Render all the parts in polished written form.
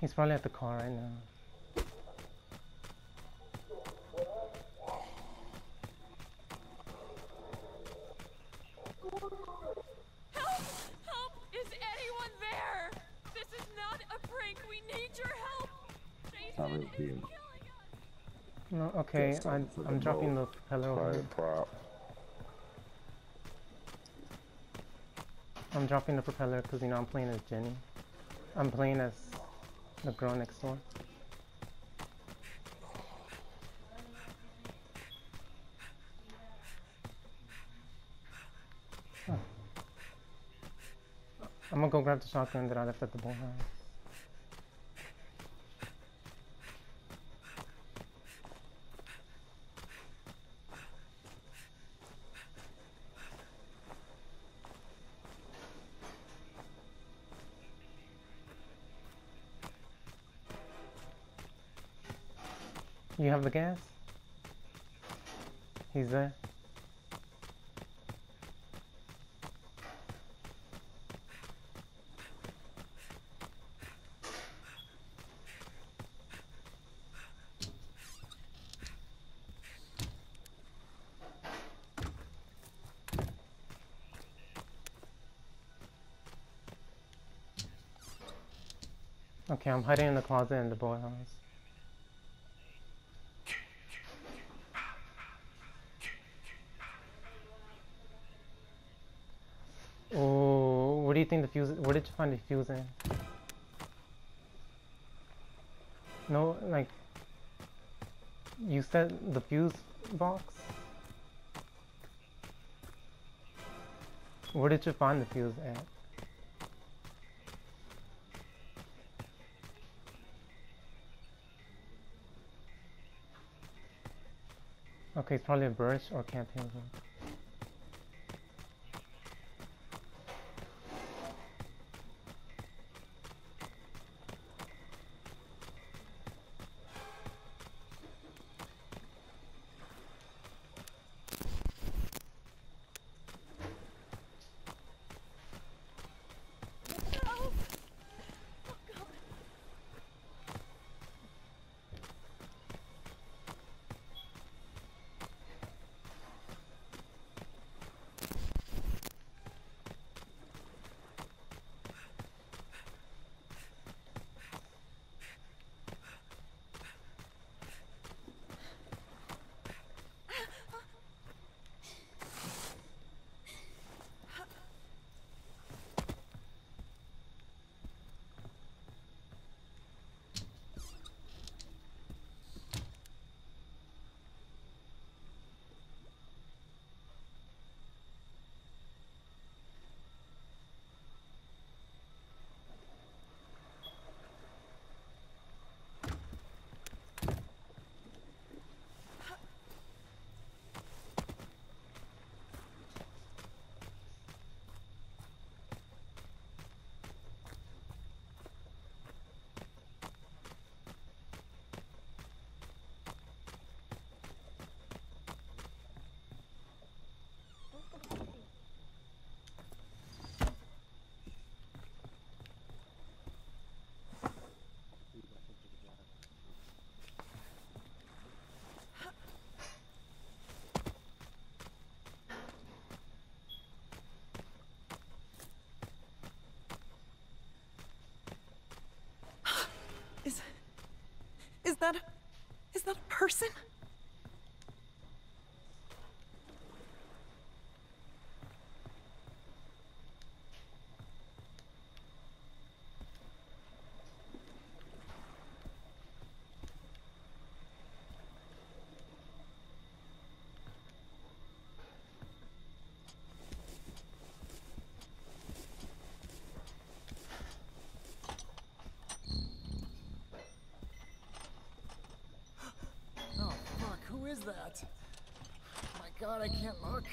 He's probably at the car right now. No, okay, I'm dropping the propeller over here. I'm dropping the propeller because, you know, I'm playing as Jenny. I'm playing as the girl next door. Oh. I'm gonna go grab the shotgun that I left at the bullhouse. You have the gas? He's there. Okay, I'm hiding in the closet in the boy house. What do you think the fuse? Where did you find the fuse in? No, like you said, the fuse box. Where did you find the fuse at? Okay, it's probably a Birch or camping room. Is that a person? That? Oh my God, I can't look.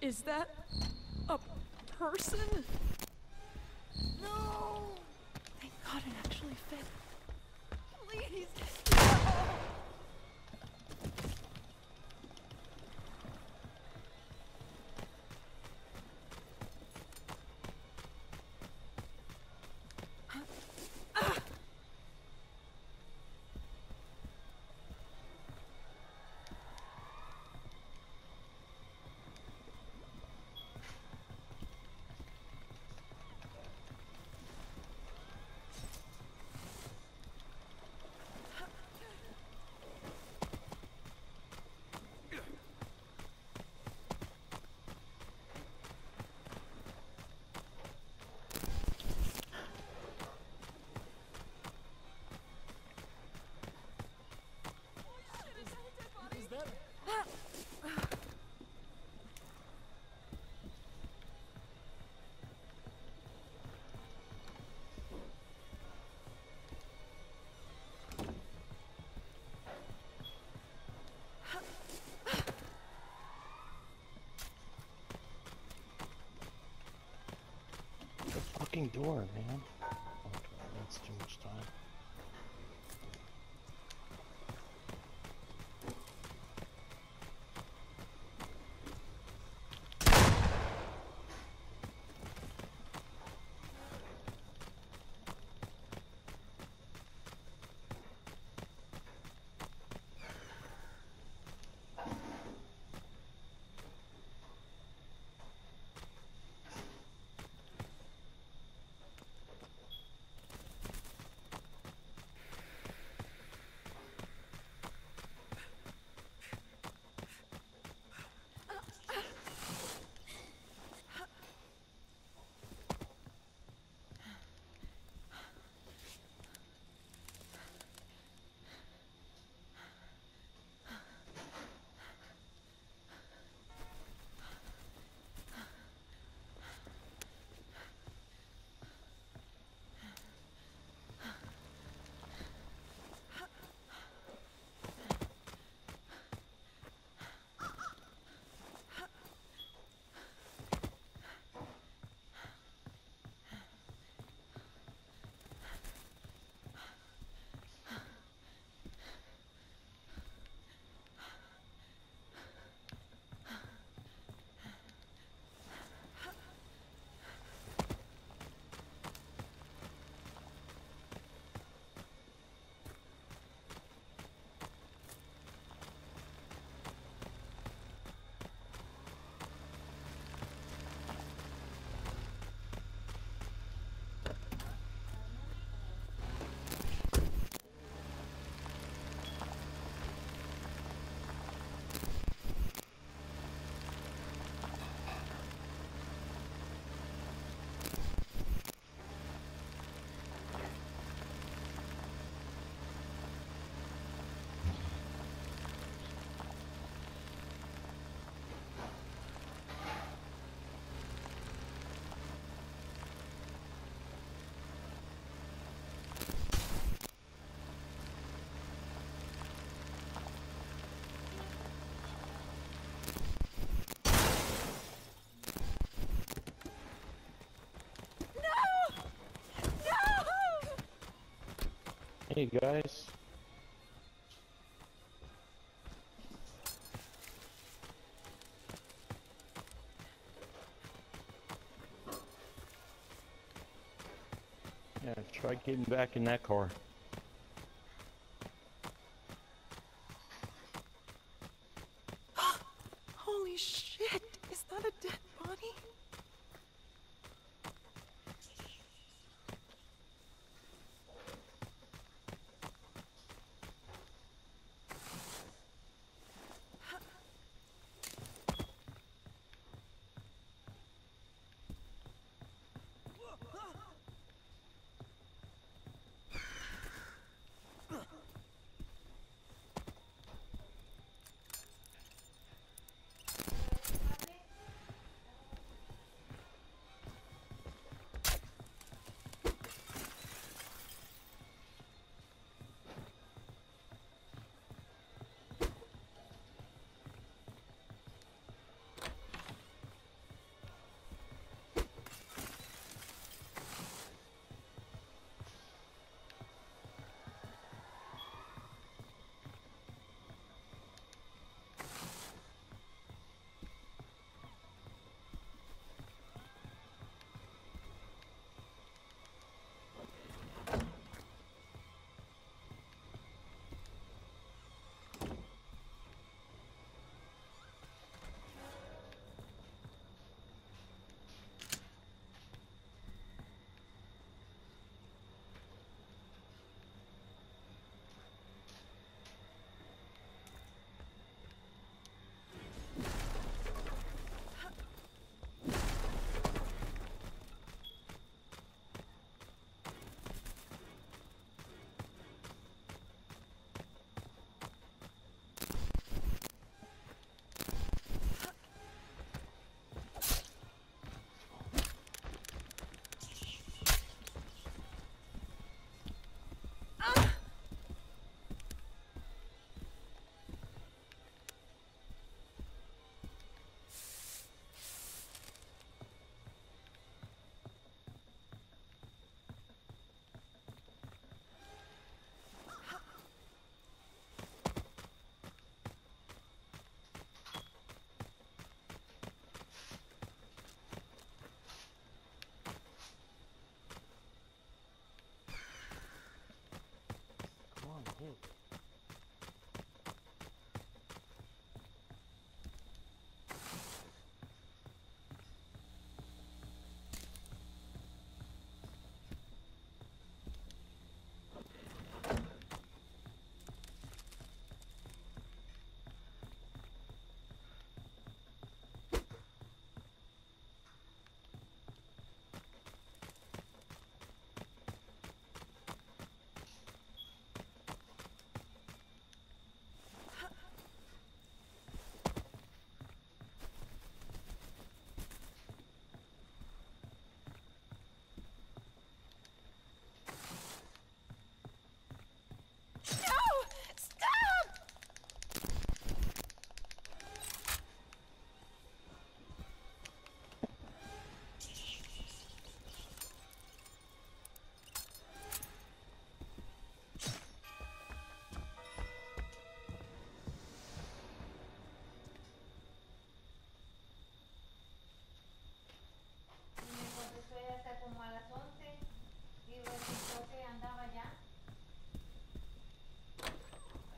Is that a person? No! Thank God it actually fit. Please, no! fucking door, man. That's too much time. Hey guys. Yeah, try getting back in that car. Holy shit! Is that a dead body?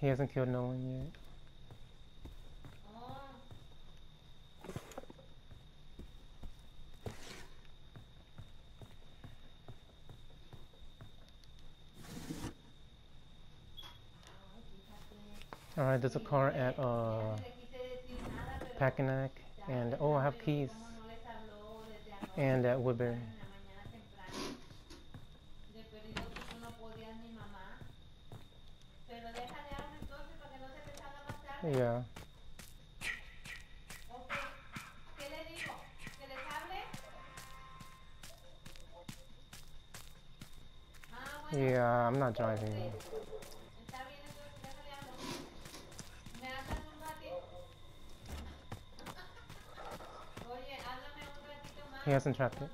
He hasn't killed no one yet. Alright, there's a car at Packanack, and oh, I have keys. And at Woodbury. Yeah. Yeah, I'm not driving. He hasn't trapped it.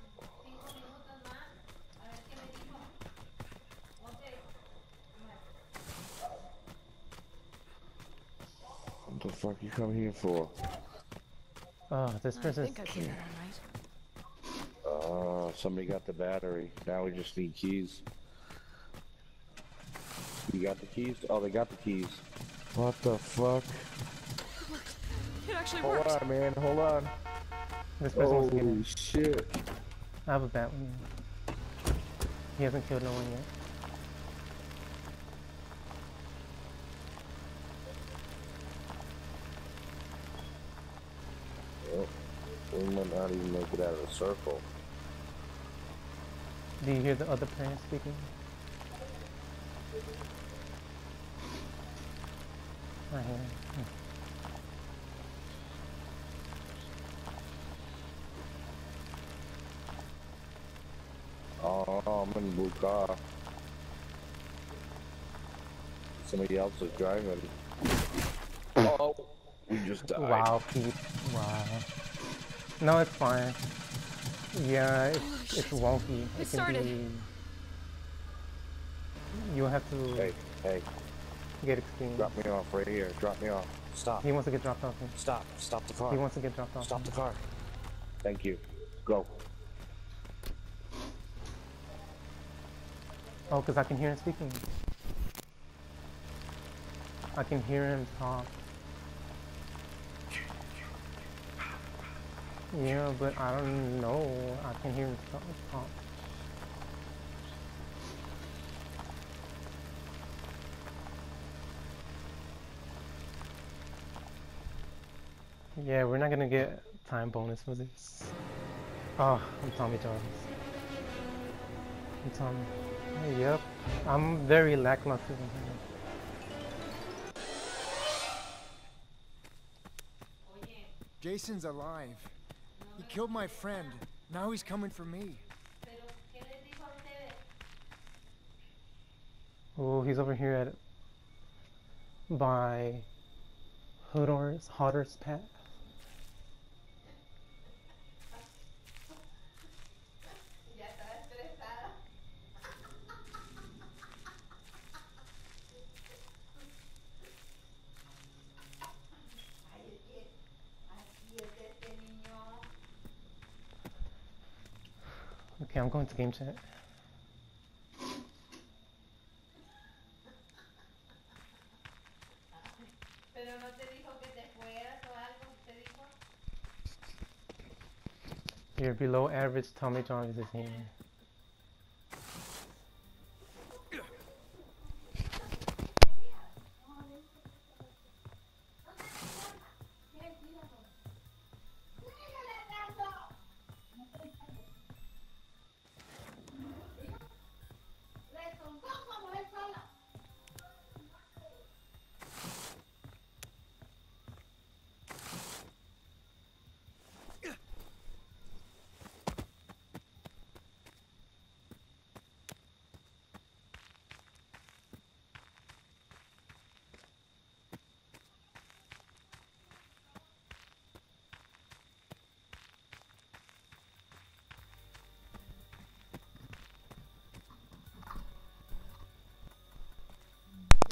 What the fuck you come here for? Oh, this person. Oh, somebody got the battery. Now we just need keys. You got the keys? Oh, they got the keys. What the fuck? It actually works. Hold on, man. Hold on. This person wants to get in. Holy shit. I have a bat one. He hasn't killed no one yet. We might not even make it out of the circle. Do you hear the other player speaking? I hear it. Oh, I'm in blue car. Somebody else is driving. Oh, we just died. Wow, Pete. Wow. No, it's fine. Yeah, it's wonky. It started. You have to. Hey. Get extreme. Drop me off right here. Drop me off. Stop. He wants to get dropped off. Stop. Stop the car. He wants to get dropped off. Stop the car. Thank you. Go. Oh, because I can hear him speaking. I can hear him talk. Yeah, but I don't know. I can hear him talk. Yeah, we're not gonna get time bonus for this. Oh, I'm Tommy Jarvis. I'm Tommy. Oh, yep, I'm very lackluster. Jason's alive. He killed my friend. Now he's coming for me. Oh, he's over here at by Hodder's Path. Okay, I'm going to game chat. ¿Pero no te dijo que te fueras o algo? ¿Te dijo? You're below average, Tommy Jarvis is here.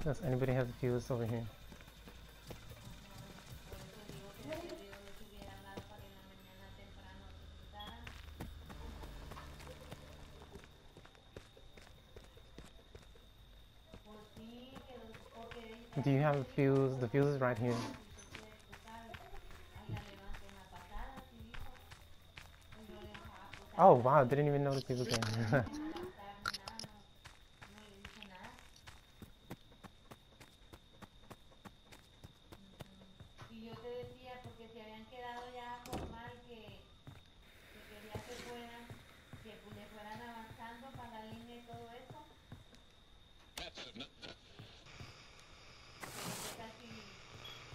Does anybody have views over here? Do you have views? The views is right here. Oh wow, didn't even notice people there.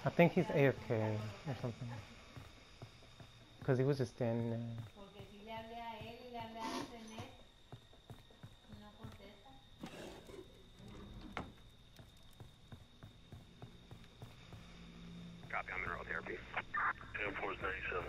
I think he's AFK or something, because he was just standing there. Copy, I'm in rural therapy. Airport 97.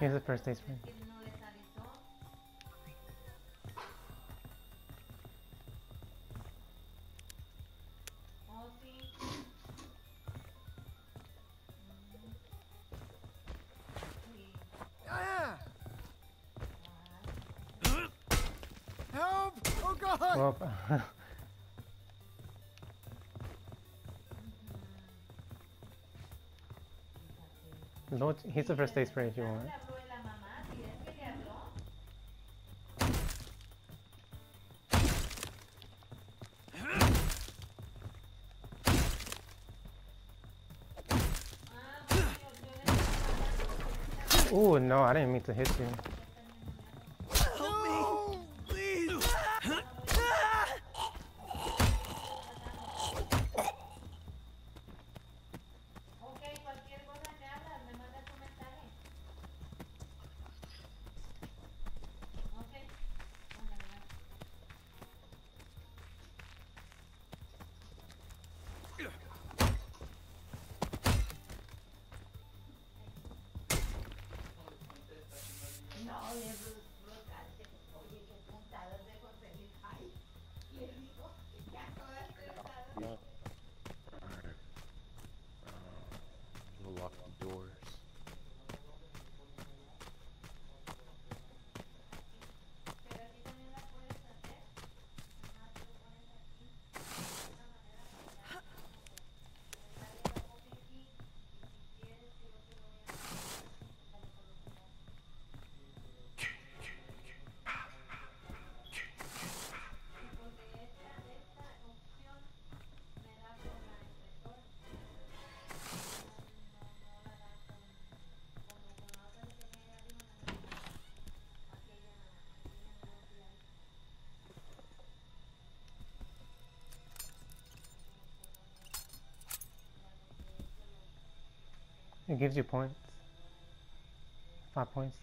Here's the first day spring. Help! Oh God! Lord, here's the first day spray if you want. Oh no, I didn't mean to hit you. No, It gives you points. 5 points.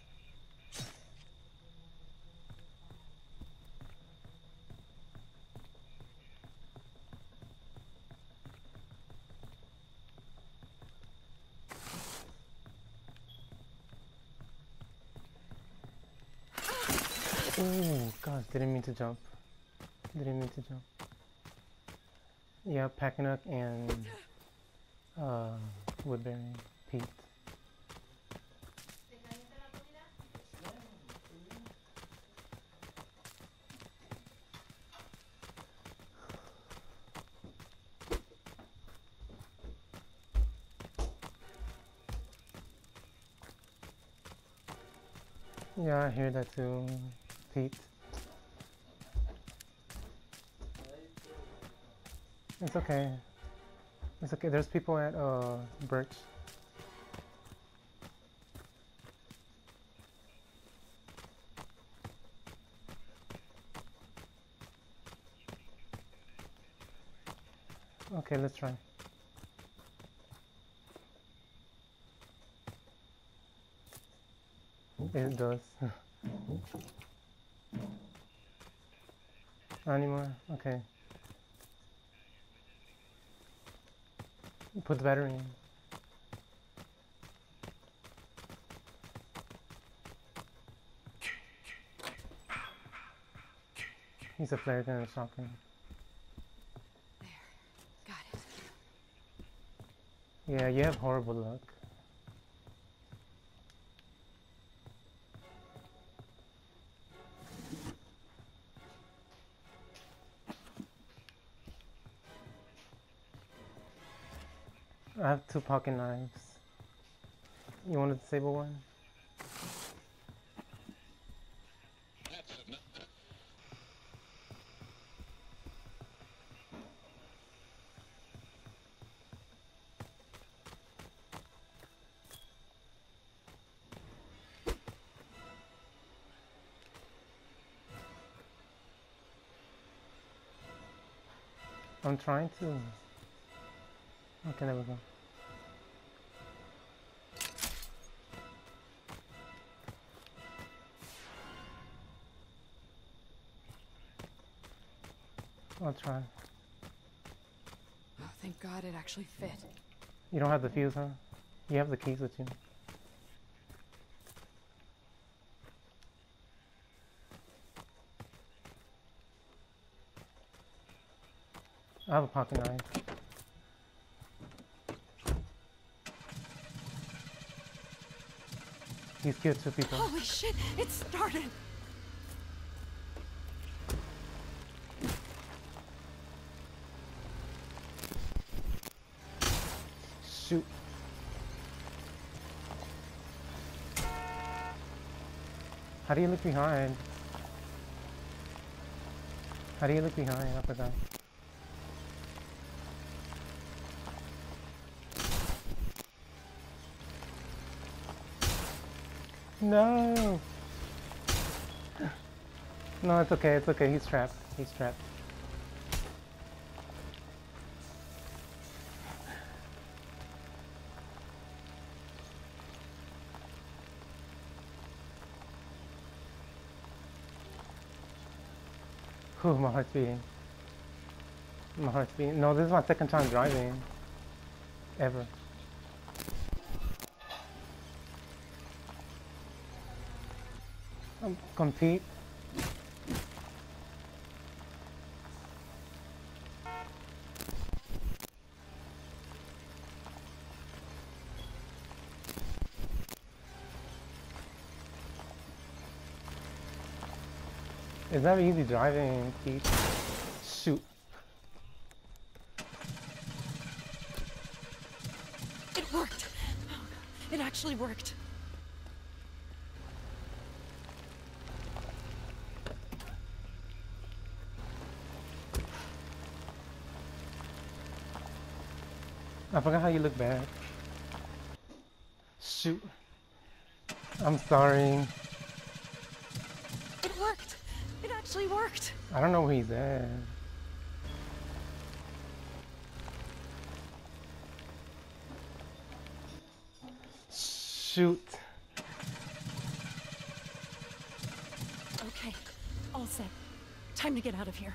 Oh gosh, didn't mean to jump. Didn't mean to jump. Yeah, Packanack and Woodbury, Pete. Yeah, I hear that too, Pete. It's okay. It's okay. There's people at Birch. Okay, let's try. It does. Not anymore? Okay. Put the battery in. He's a flare gun and a shotgun. There. Got it. Yeah, you have horrible luck. I have 2 pocket knives. You want to disable one? I'm trying to. Okay, there we go. I'll try. Oh, thank God it actually fit. You don't have the fuse, huh? You have the keys with you. I have a pocket knife. He's killed 2 people. Holy shit, it started! Shoot. How do you look behind? How do you look behind? I forgot. No! No, it's okay, it's okay. He's trapped. He's trapped. Whew, my heart's beating. My heart's beating. No, this is my 2nd time driving. Ever. Compete. It's not easy driving, Pete. Shoot. It worked. It actually worked. I forgot how you look back. Shoot. I'm sorry. It worked. It actually worked. I don't know where he's at. shoot. Okay, all set. Time to get out of here.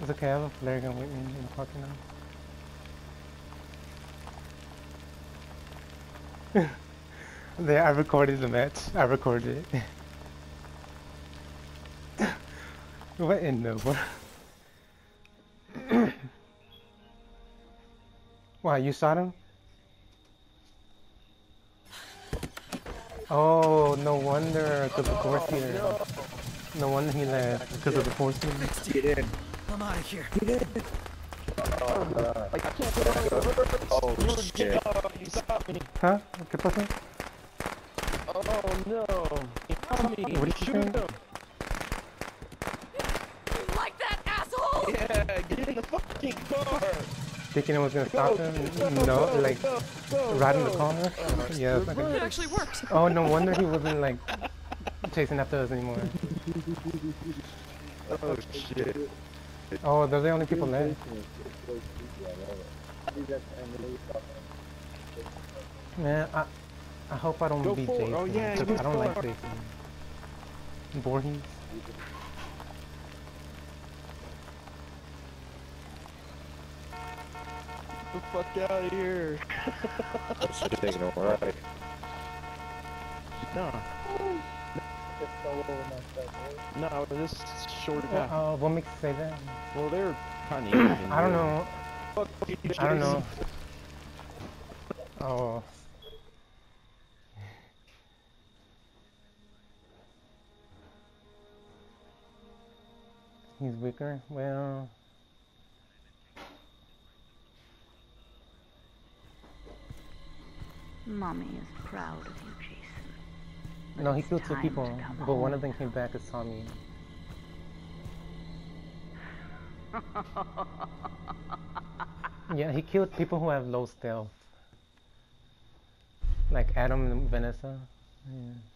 It's okay, I have a flare gun with me in the pocket now. There, I recorded the match. I recorded it. What in the world? Wow, you shot him? Oh, no wonder, because of the force heater. No wonder he left, because of the force heater. Let's get in. I'm out of here. Oh, God. I can't get out of here. Oh, shit. You shot me. Huh? ¿Qué pasó? Oh, no. He shot me. What did you shoot him? You like that, asshole? Yeah, get in the fucking car. Thinking it was going to stop him? No, like, right in the corner? Yeah, it's not going to... It actually worked. Oh, no wonder he wasn't, like, chasing after us anymore. Oh, shit. Oh, they're the only people left. Man, I hope I don't beat Jason. Oh, yeah, I don't like Jason. Voorhees. Get the fuck out of here. That shit ain't alright. No. No, this short guy. What makes you say that? Well, they're kind of even. I don't know. I don't know. Oh. He's weaker? Well... Mommy is proud of you, Jason. No, he killed two people, but one of them came back as Tommy. Yeah, he killed people who have low stealth. Like Adam and Vanessa. Yeah.